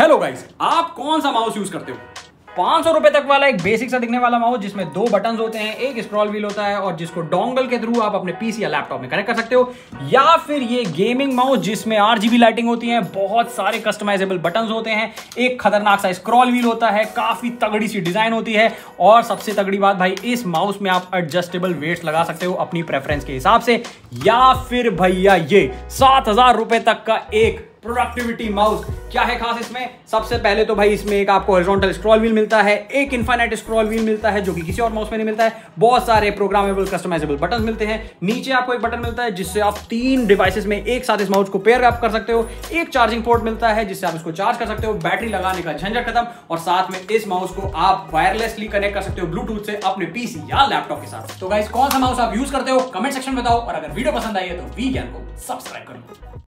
Hello guys, आप कौन सा माउस यूज करते हो? 500 रुपए तक वाला एक बेसिक सा दिखने वाला माउस जिसमें 2 बटन्स होते हैं, एक स्क्रॉल व्हील होता है और जिसको डोंगल के थ्रू आप अपने पीसी या लैपटॉप में कनेक्ट कर सकते हो, या फिर ये गेमिंग माउस जिसमें आरजीबी लाइटिंग होती है, बहुत सारे कस्टमाइजेबल बटन्स होते हैं, एक खतरनाक सा स्क्रॉल व्हील होता है, काफी तगड़ी सी डिजाइन होती है और सबसे तगड़ी बात भाई, इस माउस में आप एडजस्टेबल वेट्स लगा सकते हो अपनी प्रेफरेंस के हिसाब से। या फिर भैया ये 7000 रुपए तक का एक प्रोडक्टिविटी माउस। क्या है खास इसमें? सबसे पहले तो भाई इसमें एक आपको हॉरिजॉन्टल स्क्रॉल व्हील मिलता है, एक इनफाइनाइट स्क्रॉल व्हील मिलता है जो कि किसी और माउस में नहीं मिलता है, बहुत सारे प्रोग्रामेबल कस्टमाइजेबल बटन मिलते हैं, नीचे आपको एक बटन मिलता है जिससे आप 3 डिवाइसेस में एक साथ इस माउस को पेयर अप कर सकते हो, एक चार्जिंग पोर्ट मिलता है जिससे आप इसको चार्ज कर सकते हो, बैटरी लगाने का झंझट खत्म, और साथ में इस माउस को आप वायरलेसली कनेक्ट कर सकते हो ब्लूटूथ से अपने पीसी या लैपटॉप के साथ। तो गाइस, कौन सा माउस आप यूज करते हो कमेंट सेक्शन में बताओ, और अगर वीडियो पसंद आई है तो वी ज्ञान को सब्सक्राइब करो।